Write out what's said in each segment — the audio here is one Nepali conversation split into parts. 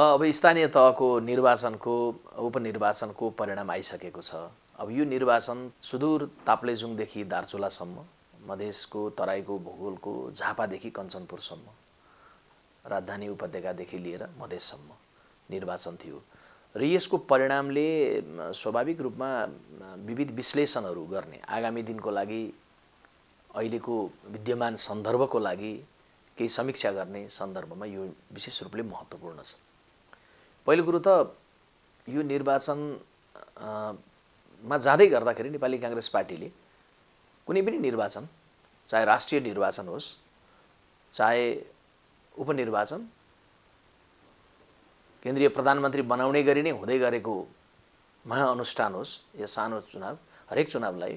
अब स्थानीय तहको निर्वाचनको उपनिर्वाचनको परिणाम आइसकेको छ। अब यो निर्वाचन सुदूर ताप्लेजुङदेखि दार्चुलासम्म, मधेसको तराईको भूगोलको झापादेखि कञ्चनपुरसम्म, राजधानी उपत्यकादेखि लिएर मधेससम्म निर्वाचन थियो र यसको परिणामले स्वाभाविक रूपमा विविध विश्लेषणहरू गर्ने, आगामी दिनको लागि अहिलेको विद्यमान सन्दर्भको लागि केही समीक्षा गर्ने सन्दर्भमा यो विशेष रूपले महत्त्वपूर्ण छ। पहिलो कुरो त यो निर्वाचनमा जाँदै गर्दाखेरि नेपाली काङ्ग्रेस पार्टीले कुनै पनि निर्वाचन, चाहे राष्ट्रिय निर्वाचन होस् चाहे उपनिर्वाचन, केन्द्रीय प्रधानमन्त्री बनाउने गरी नै हुँदै गरेको महाअनुष्ठान होस् या सानो चुनाव, हरेक चुनावलाई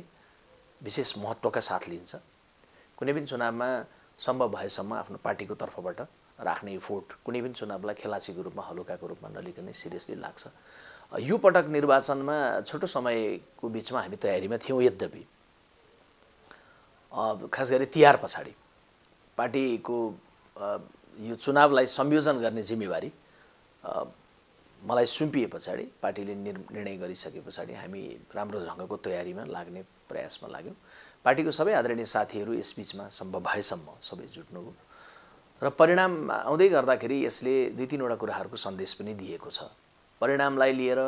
विशेष महत्त्वका साथ लिन्छ। कुनै पनि चुनावमा सम्भव भएसम्म आफ्नो पार्टीको तर्फबाट राख्ने इफोर्ट, कुनै पनि चुनावलाई खेलाचीको रूपमा, हलुकाको रूपमा नलिकनै सिरियसली लाग्छ। यो पटक निर्वाचनमा छोटो समयको बिचमा हामी तयारीमा थियौँ, यद्यपि खास गरी तिहार पछाडि पार्टीको यो चुनावलाई संयोजन गर्ने जिम्मेवारी मलाई सुम्पिए पछाडि, पार्टीले निर्णय गरिसके पछाडि हामी राम्रो ढङ्गको तयारीमा लाग्ने प्रयासमा लाग्यौँ। पार्टीको सबै आदरणीय साथीहरू यस बिचमा सम्भव भएसम्म सबै जुट्नुभयो र परिणाम आउँदै गर्दाखेरि यसले दुई तीनवटा कुराहरूको सन्देश पनि दिएको छ। परिणामलाई लिएर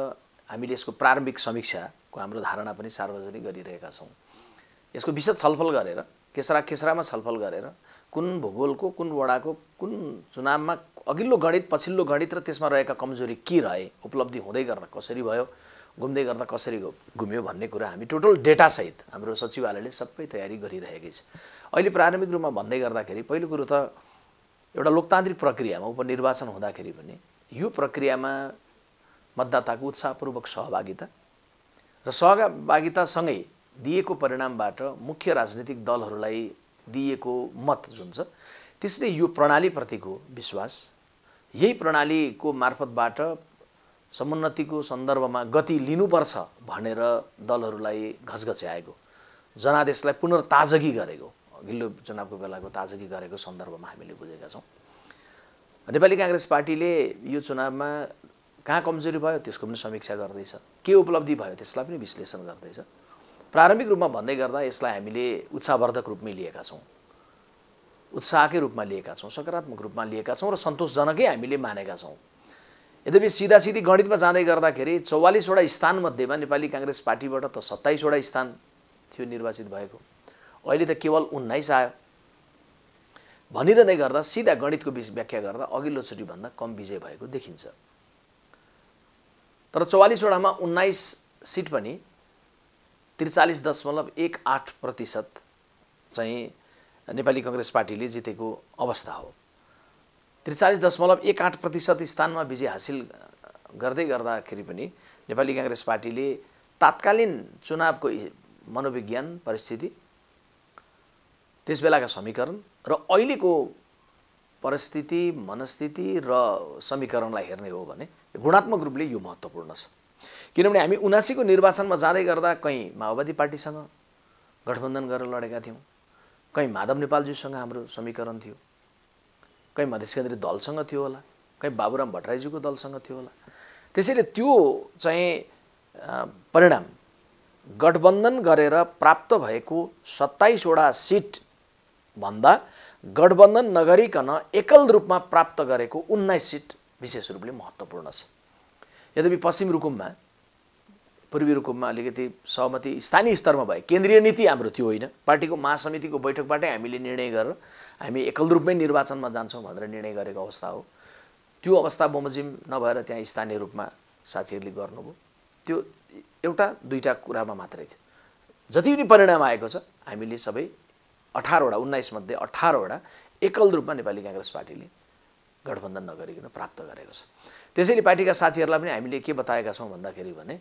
हामीले यसको प्रारम्भिक समीक्षाको हाम्रो धारणा पनि सार्वजनिक गरिरहेका छौँ। यसको विशद छलफल गरेर, केस्रामा छलफल गरेर कुन भूगोलको, कुन वडाको, कुन चुनावमा अघिल्लो गणित, पछिल्लो गणित र त्यसमा रहेका कमजोरी के रहे, उपलब्धि हुँदै गर्दा कसरी भयो, घुम्दै गर्दा कसरी घुम्यो भन्ने कुरा हामी टोटल डेटासहित हाम्रो सचिवालयले सबै तयारी गरिरहेकै छ। अहिले प्रारम्भिक रूपमा भन्दै गर्दाखेरि पहिलो कुरो त एउटा लोकतान्त्रिक प्रक्रियामा उपनिर्वाचन हुँदाखेरि पनि यो प्रक्रियामा मतदाताको उत्साहपूर्वक सहभागिता र सहभागितासँगै दिएको परिणामबाट मुख्य राजनीतिक दलहरूलाई दिएको मत जुन छ त्यसले यो प्रणालीप्रतिको विश्वास, यही प्रणालीको मार्फतबाट समुन्नतिको सन्दर्भमा गति लिनुपर्छ भनेर दलहरूलाई घचघच्याएको, जनादेशलाई पुनर्ताजगी गरेको, अघिल्लो चुनावको बेलाको ताजगी गरेको सन्दर्भमा हामीले बुझेका छौँ। नेपाली काङ्ग्रेस पार्टीले यो चुनावमा कहाँ कमजोरी भयो त्यसको पनि समीक्षा गर्दैछ, के उपलब्धि भयो त्यसलाई पनि विश्लेषण गर्दैछ। प्रारम्भिक रूपमा भन्दै गर्दा यसलाई हामीले उत्साहवर्धक रूपमै लिएका छौँ, उत्साहकै रूपमा लिएका छौँ, सकारात्मक रूपमा लिएका छौँ र सन्तोषजनकै हामीले मानेका छौँ। यद्यपि सिधासिधी गणितमा जाँदै गर्दाखेरि 44वटा स्थानमध्येमा नेपाली काङ्ग्रेस पार्टीबाट त 27वटा स्थान थियो निर्वाचित भएको, अहिले त केवल 19 आयो। भनिरहँदै गर्दा सिधा गणितको व्याख्या गर्दा अघिल्लोचोटिभन्दा कम विजय भएको देखिन्छ, तर 44वटामा 19 सिट पनि 43.18% चाहिँ नेपाली काङ्ग्रेस पार्टीले जितेको अवस्था हो। 43.18% स्थानमा विजय हासिल गर्दै गर्दाखेरि पनि नेपाली काङ्ग्रेस पार्टीले तात्कालीन चुनावको मनोविज्ञान परिस्थिति, त्यसबेलाका समीकरण र अहिलेको परिस्थिति, मनस्थिति र समीकरणलाई हेर्ने हो भने गुणात्मक रूपले यो महत्त्वपूर्ण छ। किनभने हामी 79 को निर्वाचनमा जाँदै गर्दा कहीँ माओवादी पार्टीसँग गठबन्धन गरेर लडेका थियौँ, कहीँ माधव नेपालज्यूसँग हाम्रो समीकरण थियो, कहीँ मधेस केन्द्रीय दलसँग थियो होला, कहीँ बाबुराम भट्टराईज्यूको दलसँग थियो होला। त्यसैले त्यो चाहिँ परिणाम गठबन्धन गरेर प्राप्त भएको 27वटा सिट भन्दा गठबन्धन नगरिकन एकल रूपमा प्राप्त गरेको 19 सिट विशेष रूपले महत्त्वपूर्ण छ। यद्यपि पश्चिम रुकुममा, पूर्वी रुकुममा अलिकति सहमति स्थानीय स्तरमा भयो, केन्द्रीय नीति हाम्रो त्यो होइन, पार्टीको महासमितिको बैठकबाटै हामीले निर्णय गरेर हामी एकल रूपमै निर्वाचनमा जान्छौँ भनेर निर्णय गरेको अवस्था हो। त्यो अवस्था बमोजिम नभएर त्यहाँ स्थानीय रूपमा साथीहरूले गर्नुभयो। त्यो एउटा दुईटा कुरामा मात्रै थियो। जति पनि परिणाम आएको छ हामीले सबै 18वटा, 19 मध्ये 18वटा एकल रूपमा नेपाली काङ्ग्रेस पार्टीले गठबन्धन नगरिकन प्राप्त गरेको छ। त्यसैले पार्टीका साथीहरूलाई पनि हामीले के बताएका छौँ भन्दाखेरि भने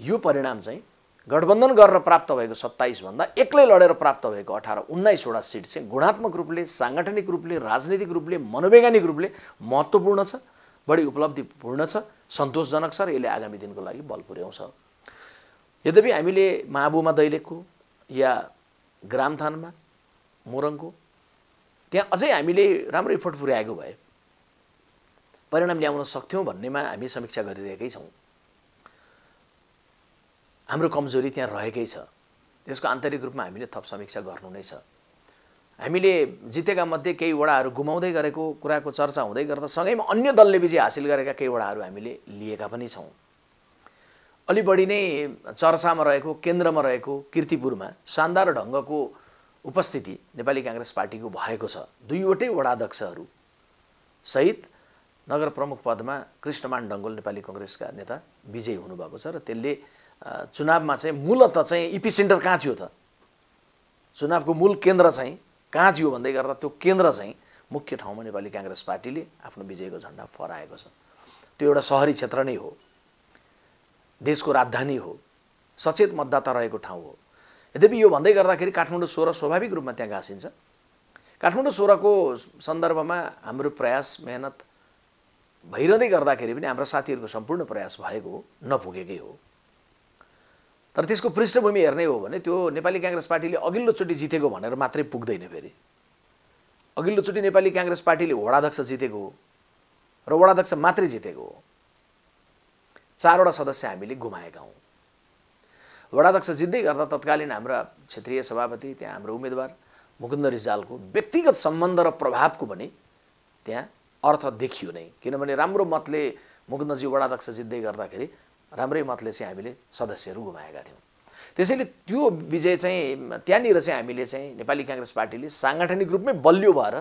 यो परिणाम चाहिँ गठबन्धन गरेर प्राप्त भएको 27 भन्दा एक्लै लडेर प्राप्त भएको 18-19वटा सिट चाहिँ गुणात्मक रूपले, साङ्गठनिक रूपले, राजनीतिक रूपले, मनोवैज्ञानिक रूपले महत्त्वपूर्ण छ, बढी उपलब्धिपूर्ण छ, सन्तोषजनक छ र यसले आगामी दिनको लागि बल पुर्याउँछ। यद्यपि हामीले महाबुमा दैलेखको या ग्रामथानमा मोरङको त्यहाँ अझै हामीले राम्रो इफोर्ट पुर्याएको भए परिणाम ल्याउन सक्थ्यौं भन्नेमा हामी समीक्षा गरिरहेकै छौं। हाम्रो कमजोरी त्यहाँ रहेकै छ। त्यसको आन्तरिक रूपमा हामीले थप समीक्षा गर्नु नै छ। हामीले जितेका मध्ये केही वडाहरू गुमाउँदै गरेको कुराको चर्चा हुँदै गर्दा सँगैमा अन्य दलले विजय हासिल गरेका केही वडाहरू हामीले लिएका पनि छौं। अलि बढी नै चर्चामा रहेको केन्द्रमा रहेको कीर्तिपुरमा शानदार ढंगको उपस्थिति नेपाली कांग्रेस पार्टीको भएको छ। दुईवटै वडाध्यक्षहरू सहित नगर प्रमुख पदमा कृष्णमान डंगोल नेपाली कांग्रेसका नेता विजयी हुनु भएको छ र त्यसले चुनावमा चाहिँ मूलतः चाहिँ एपिसेन्टर कहाँ थियो त, चुनावको मूल केन्द्र चाहिँ कहाँ थियो भन्दै गर्दा त्यो केन्द्र चाहिँ मुख्य ठाउँमा नेपाली कांग्रेस पार्टीले आफ्नो विजयको झण्डा फहराएको छ। त्यो एउटा शहरी क्षेत्र नै हो, देशको राजधानी हो, सचेत मतदाता रहेको ठाउँ हो। यद्यपि यो भन्दै गर्दाखेरि काठमाडौँ 16 स्वाभाविक रूपमा त्यहाँ गासिन्छ। काठमाडौँ 16 को सन्दर्भमा हाम्रो प्रयास मेहनत भइरहँदै गर्दाखेरि पनि हाम्रा साथीहरूको सम्पूर्ण प्रयास भएको हो, नपुगेकै हो। तर त्यसको पृष्ठभूमि हेर्ने हो भने त्यो नेपाली कांग्रेस पार्टीले अघिल्लो चोटी जितेको भनेर मात्रै पुग्दैन। फेरि अघिल्लो चोटी नेपाली कांग्रेस पार्टीले वडाध्यक्ष जितेको हो र वडाध्यक्ष मात्रै जितेको हो। 4 वटा सदस्य हामीले गुमाएका हौं। वडाध्यक्ष जित्दै गर्दा तत्कालीन हाम्रा क्षेत्रीय सभापति त्यहाँ हाम्रो उम्मेदवार मुकुन्द रिजालको व्यक्तिगत सम्बन्ध र प्रभावको पनि त्यहाँ अर्थ देखियो नै, किनभने राम्रो मतले मुकुन्दजी वडाध्यक्ष जित्दै गर्दाखेरि राम्रै मतले चाहिँ हामीले सदस्यहरू गुमाएका थियौं। त्यसैले त्यो विजय चाहिँ त्यहाँनिर चाहिँ हामीले चाहिँ नेपाली कांग्रेस पार्टीले सांगठनिक रूपमै बलियो भएर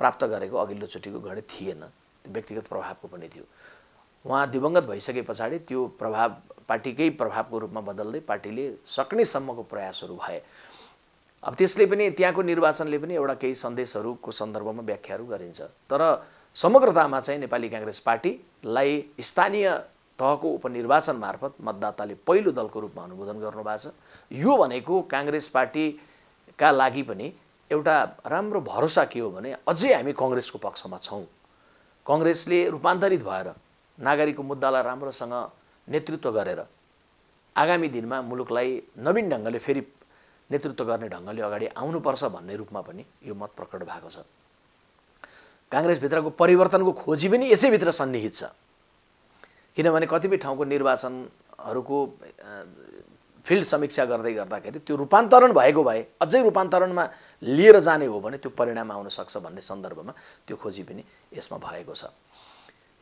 प्राप्त गरेको अघिल्लो चोटिको गणित थिएन, व्यक्तिगत प्रभावको पनि थियो। उहाँ दिवंगत भइसकेपछि त्यो प्रभाव पार्टीकै प्रभावको रूपमा बदल्दै पार्टीले सक्ने सम्मको प्रयासहरू भए। अब त्यसले पनि त्यहाँको निर्वाचनले पनि एउटा केही सन्देशहरूको सन्दर्भमा व्याख्याहरू गरिन्छ, तर समग्रतामा चाहिँ नेपाली कांग्रेस पार्टीलाई स्थानीय तहको उपनिर्वाचन मार्फत मतदाताले पहिलो दलको रूपमा अनुमोदन गर्नुभएको छ। यो भनेको कांग्रेस पार्टीका लागि पनि एउटा राम्रो भरोसा के हो भने अझै हामी कांग्रेसको पक्षमा छौं। कांग्रेसले रूपान्तरित भएर नागरिकको मुद्दालाई राम्रोसँग नेतृत्व गरेर आगामी दिनमा मुलुकलाई नवीन ढंगले फेरि नेतृत्व गर्ने ढंगले अगाडि आउनुपर्छ भन्ने रूपमा पनि यो मत प्रकट भएको छ। कांग्रेसभित्रको परिवर्तनको खोजी पनि यसैभित्र सन्निहित छ, किनभने कतिपय ठाउँको निर्वाचनहरूको फिल्ड समीक्षा गर्दै गर्दाखेरि त्यो रूपान्तरण भएको भए अझै रूपान्तरणमा लिएर जाने हो भने त्यो परिणाम आउन सक्छ भन्ने सन्दर्भमा त्यो खोजी पनि यसमा भएको छ।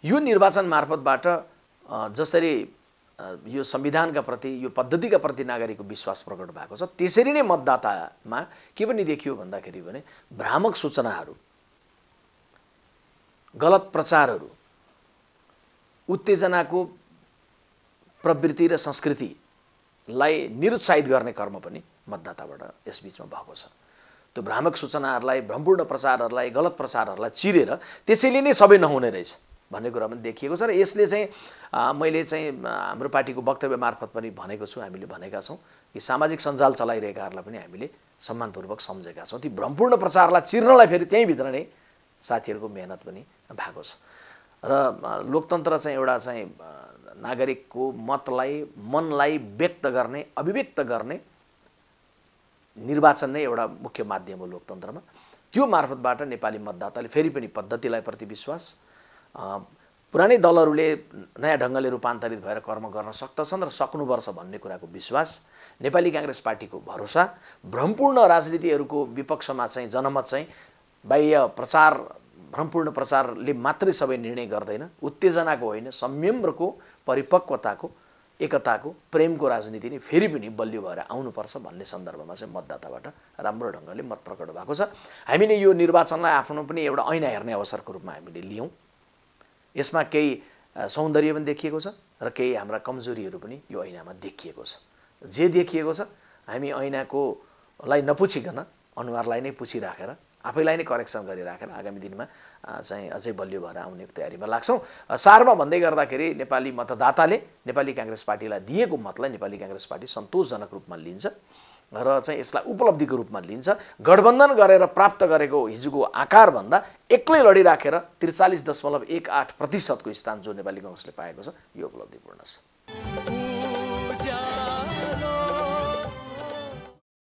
यो निर्वाचन मार्फतबाट जसरी यो संविधानका प्रति यो पद्धतिका प्रति नागरिकको विश्वास प्रकट भएको छ, त्यसरी नै मतदातामा के पनि देखियो भन्दाखेरि भने भ्रामक सूचनाहरू, गलत प्रचारहरू, उत्तेजनाको प्रवृत्ति र संस्कृतिलाई निरुत्साहित गर्ने कर्म पनि मतदाताबाट यस बीचमा भएको छ। त्यो भ्रामक सूचनाहरूलाई, भ्रमपूर्ण प्रचारहरूलाई, गलत प्रचारहरूलाई चिरेर त्यसैले नै सबै नहुने रहेछ भन्ने कुरा पनि देखिएको छ। र यसले चाहिँ मैले चाहिँ हाम्रो पार्टीको वक्तव्य मार्फत पनि भनेको छु, हामीले भनेका छौँ कि सामाजिक सञ्जाल चलाइरहेकाहरूलाई पनि हामीले सम्मानपूर्वक सम्झेका छौँ। ती भ्रमपूर्ण प्रचारलाई चिर्नलाई फेरि त्यहीँभित्र नै साथीहरूको मेहनत पनि भएको छ। र लोकतन्त्र चाहिँ एउटा चाहिँ नागरिकको मतलाई मनलाई व्यक्त गर्ने, अभिव्यक्त गर्ने निर्वाचन नै एउटा मुख्य माध्यम हो लोकतन्त्रमा। त्यो मार्फतबाट नेपाली मतदाताले फेरि पनि पद्धतिलाई प्रति विश्वास, पुरानै दलहरूले नयाँ ढंगले रूपान्तरित भएर कर्म गर्न सक्दछन् र सक्नुपर्छ भन्ने कुराको विश्वास, नेपाली कांग्रेस पार्टीको भरोसा, भ्रमपूर्ण राजनीतिहरूको विपक्षमा चाहिँ जनमत चाहिँ बाह्य प्रचार, भ्रमपूर्ण प्रचारले मात्रै सबै निर्णय गर्दैन, उत्तेजनाको होइन संयमको, परिपक्वताको, एकताको, प्रेमको राजनीति नै फेरि पनि बलियो भएर आउनुपर्छ भन्ने सन्दर्भमा चाहिँ मतदाताबाट राम्रो ढंगले मत प्रकट भएको छ। हामीले यो निर्वाचनलाई आफ्नो पनि एउटा ऐना हेर्ने अवसरको रूपमा हामीले लियौं। यसमा केही सौन्दर्य पनि देखिएको छ र केही हाम्रा कमजोरीहरू पनि यो ऐनामा देखिएको छ। जे देखिएको छ हामी ऐनाकोलाई नपुछिकन अनुहारलाई नै पुछिराखेर आफैलाई नै करेक्सन गरिराखेर आगामी दिनमा चाहिँ अझै बलियो भएर आउने तयारीमा लाग्छौं। सारमा भन्दै गर्दाखेरि नेपाली मतदाताले नेपाली कांग्रेस पार्टीलाई दिएको मतलाई नेपाली कांग्रेस पार्टी सन्तोषजनक रूपमा लिन्छ र चाहिँ यसलाई उपलब्धिको रूपमा लिन्छ। गठबन्धन गरेर प्राप्त गरेको हिजोको आकार भन्दा एक्लै लडिराखेर 43.18% को स्थान जो नेपाली कांग्रेसले पाएको छ यो उपलब्धिपूर्ण छ।